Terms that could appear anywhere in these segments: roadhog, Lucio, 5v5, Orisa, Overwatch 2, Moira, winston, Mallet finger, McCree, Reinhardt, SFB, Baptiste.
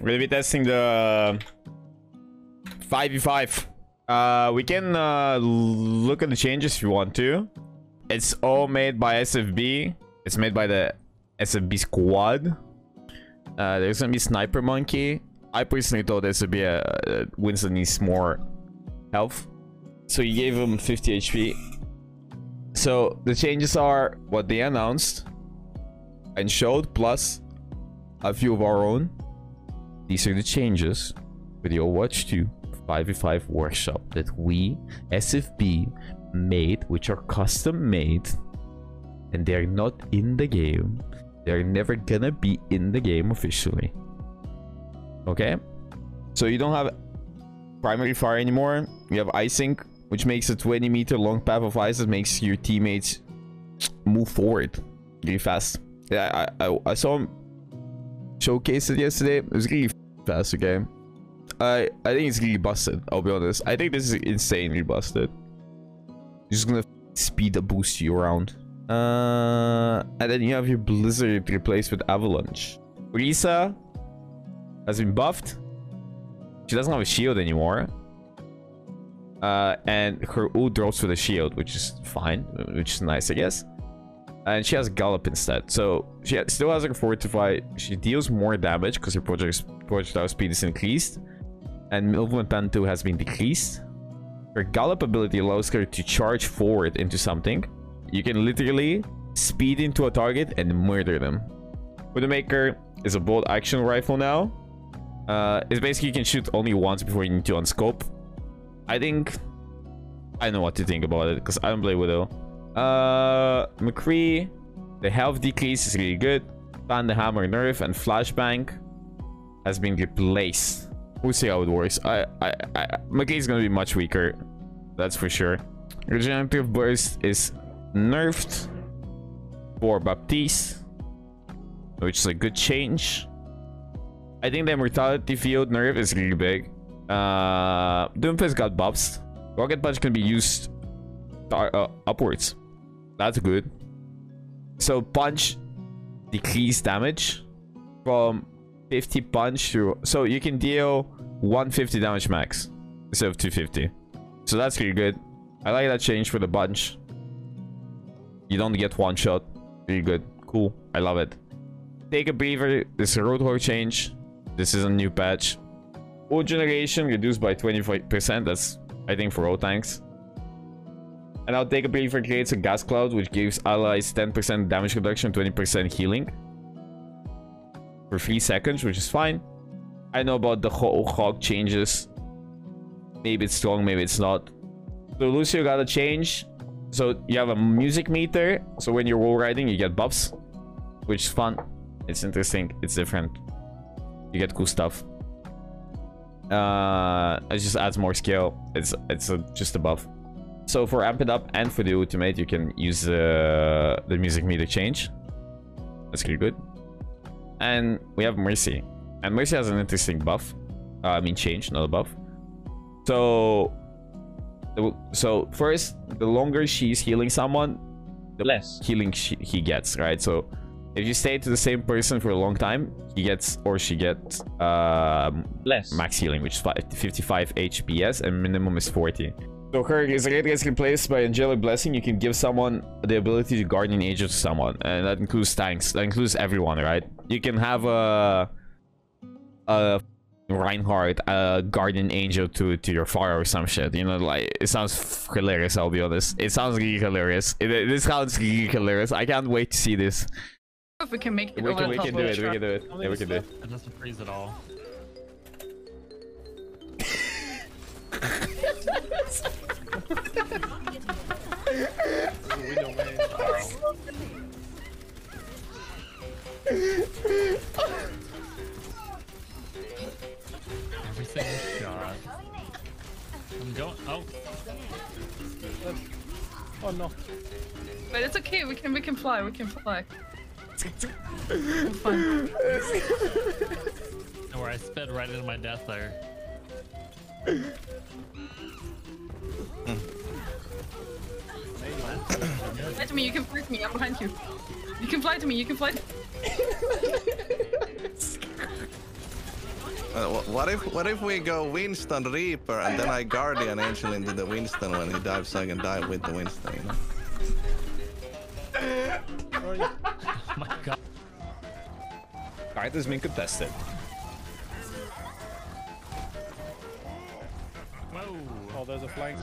We'll be testing the 5v5. We can look at the changes if you want to. It's all made by SFB. It's made by the SFB squad. There's gonna be Sniper Monkey. I personally thought SFB Winston needs more health, so he gave him 50 HP. So the changes are what they announced and showed, plus a few of our own. These are the changes for the Overwatch 2 5v5 workshop that we, SFB, made, which are custom made, and they're not in the game. They're never gonna be in the game officially. Okay? So you don't have primary fire anymore. You have icing, which makes a 20-meter long path of ice that makes your teammates move forward really fast. Yeah, I saw him showcase it yesterday. It was really fast, okay? I think it's really busted, I'll be honest. I think this is insanely busted. You're just gonna speed up boost you around. And then you have your Blizzard replaced with Avalanche. Orisa has been buffed. She doesn't have a shield anymore. And her ult drops with a shield, which is fine, which is nice, I guess. And she has Gallop instead, so she still has her Fortify. She deals more damage because her projectile speed is increased, and Movement Pan 2 has been decreased. Her Gallop ability allows her to charge forward into something. You can literally speed into a target and murder them. Widowmaker is a bolt action rifle now. It's basically you can shoot only once before you need to unscope. I don't know what to think about it because I don't play Widow. McCree, the health decrease is really good. Thunder Hammer nerf and flashbang has been replaced. We'll see how it works. McCree is gonna be much weaker, that's for sure. Regenerative burst is nerfed for Baptiste, which is a good change. I think the immortality field nerf is really big. Doomfist got buffs. Rocket Punch can be used upwards. That's good. So punch decreased damage from 50 punch to, so you can deal 150 damage max instead of 250. So that's really good. I like that change for the bunch. You don't get one shot. Really good. Cool. I love it. Take a breather. This is a roadhog change. This is a new patch. Ult generation reduced by 25%. That's, I think, for all tanks. And now Take a Breather creates a gas cloud, which gives allies 10% damage reduction, 20% healing for 3 seconds, which is fine. I know about the hog changes. Maybe it's strong, maybe it's not. So Lucio got a change. So you have a music meter. So when you're wall riding, you get buffs, which is fun. It's interesting. It's different. You get cool stuff. It just adds more skill. It's just a buff. So for amp it up and for the ultimate, you can use the music meter change. That's really good. And we have Mercy, and Mercy has an interesting buff. I mean change, not a buff. So first, the longer she's healing someone, the less healing he gets, right? So if you stay to the same person for a long time, he gets, or she gets, less max healing, which is 55 HPS and minimum is 40. So her Resurrect gets replaced by Angelic Blessing. You can give someone the ability to Guardian Angel to someone, and that includes tanks. That includes everyone, right? You can have a Reinhardt, a Guardian Angel to your fire or some shit. You know, like, it sounds hilarious, I'll be honest. It sounds really hilarious. This sounds really hilarious. I can't wait to see this. If we can make it, we can do it. Yeah, we can do it. It doesn't freeze at all. Every single shot. I'm going. Oh. Oh no. But it's okay. We can fly. We can fly. Fine. Where I sped right into my death there. Fly to me, you can fly to me, I'm behind you. You can fly to me, you can fly to me. What if we go Winston Reaper and then I Guardian Angel into the Winston when he dives, so I can dive with the Winston, you know? Oh my god. Alright, this has been contested. Whoa. Oh, there's a flank.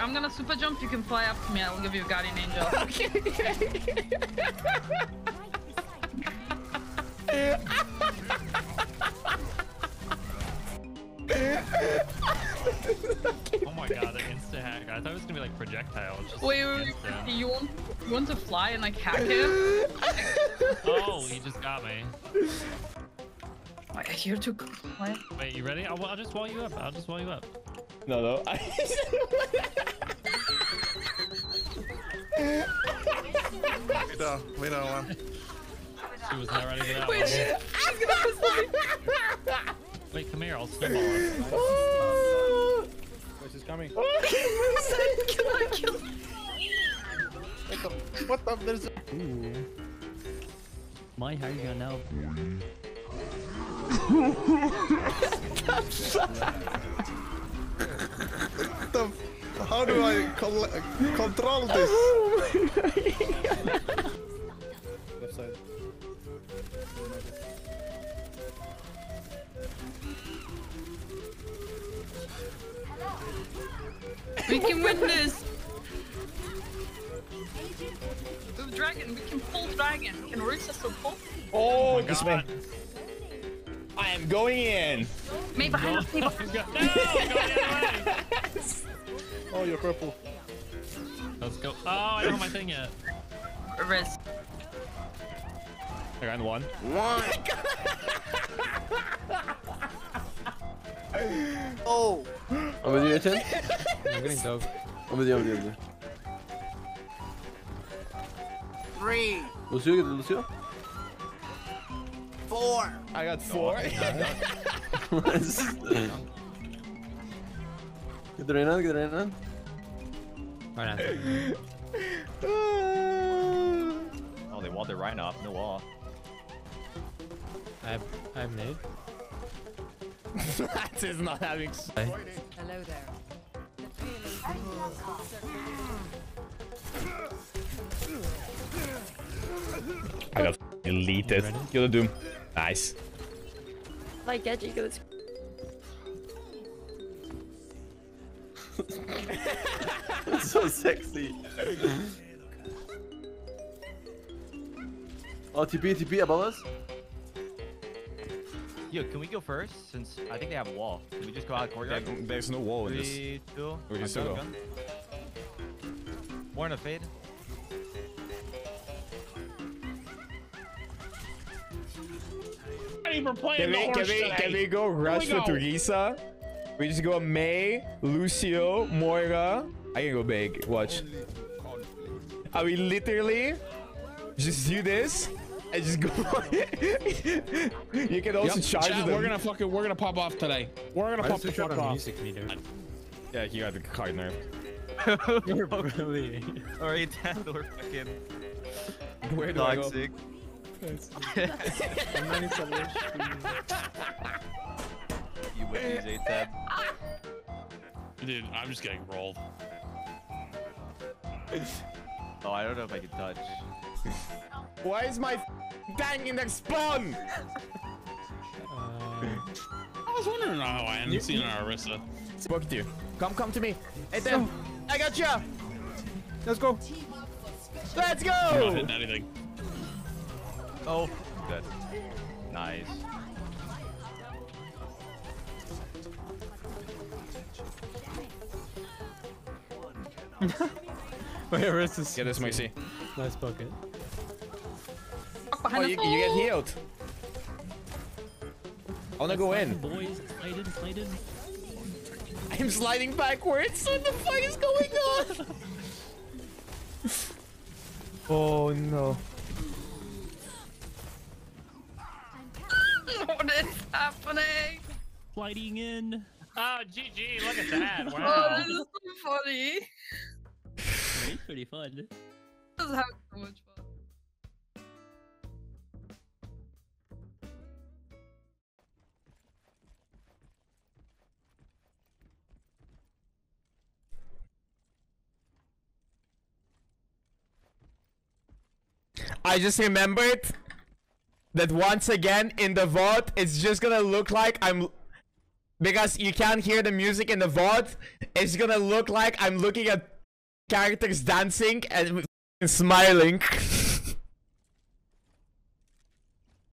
I'm gonna super jump, you can fly up to me, I'll give you a Guardian Angel. Okay. Oh my god, an insta hack. I thought it was gonna be like projectiles. Just wait. You want to fly and like hack him? Oh, he just got me. Wait, you're too compliant. Wait, you ready? I'll just wall you up. I'll just wall you up. No. We don't want. She was not ready for that. Wait, she's gonna wait, come here, I'll snowball her. Oh. Wait, she's coming. Kill her. What the? There's a... Ooh. My, how are you gonna know? How do I control this? Left side. We can win this! The dragon, we can pull dragon. Can Orisa still pull? Oh, this man. I am going in. Maybe behind us, no, yes. Oh, you're purple. Let's go. Oh, I don't have my thing yet. Risk. I got one. Oh. I'm with you, Ethan. I'm getting dove. I'm with you. 3. Lucio, get Lucio. 4. I got 4. Get Renan. Right oh, they want their Rhino up. No wall. I'm mid. That is not having. Hello there. I got deleted. Kill the Doom. Nice. Like Edgy goes. That's so sexy. Oh, TP above us. Yo, can we go first? Since I think they have a wall. Can we just go out of the courtyard? Yeah, there's no wall in this. 3, 2, we can still go. More in a fade. Can we go rush with Teresa? We just go May, Lucio, Moira. I can go big. Watch. Are we literally just do this? I just go. You can also charge them. We're gonna pop off today. We're gonna pop the shot off. Yeah, you got the card nerve. You're probably already dead or fucking. Where do toxic. I go? I'm running so much. You win these 8 tab. Dude, I'm just getting rolled. Oh, I don't know if I can touch. Why is my tank in the spawn? I was wondering how I hadn't seen an Orisa. Spoke to you. Come to me. Hey, Tim. I got you. Let's go. I'm not hitting anything. Oh, good. Nice. My Orisa's. Yeah, this my C. Nice bucket. Oh, you get healed. I wanna go in. Boys, slide in. I'm sliding backwards. What the fuck is going on? Oh no. What is happening? Sliding in. Oh, GG. Look at that. Wow. Oh, this is so funny. It's pretty fun. I was having so much fun. I just remembered that once again in the VOD, it's just gonna look like I'm... Because you can't hear the music in the VOD, it's gonna look like I'm looking at characters dancing and smiling.